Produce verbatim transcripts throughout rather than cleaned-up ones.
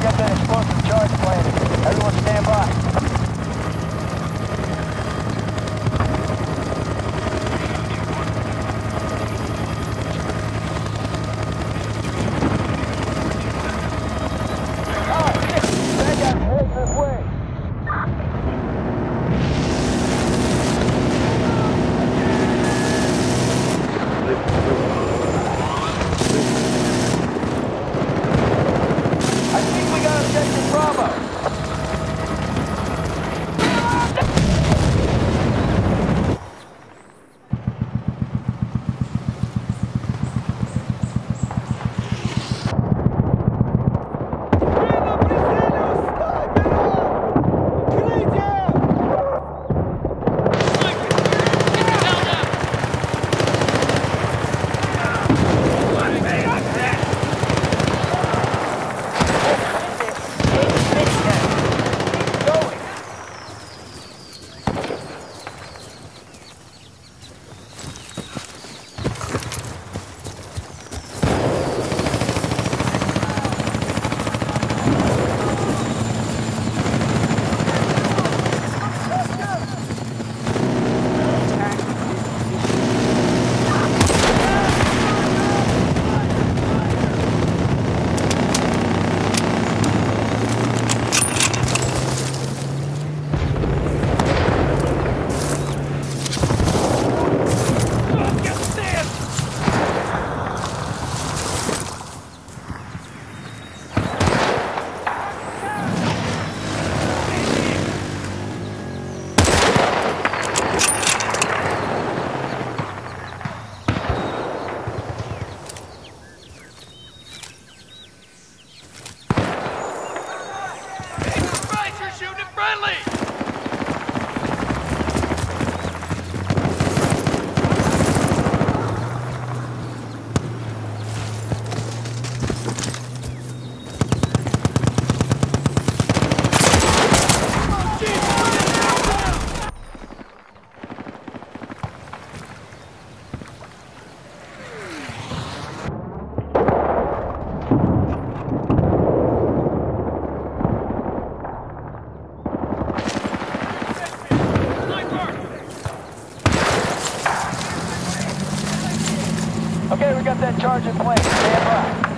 Get that explosive charge planted. Everyone stand by. Okay, we got that charge in place. Stand by.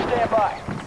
Stand by.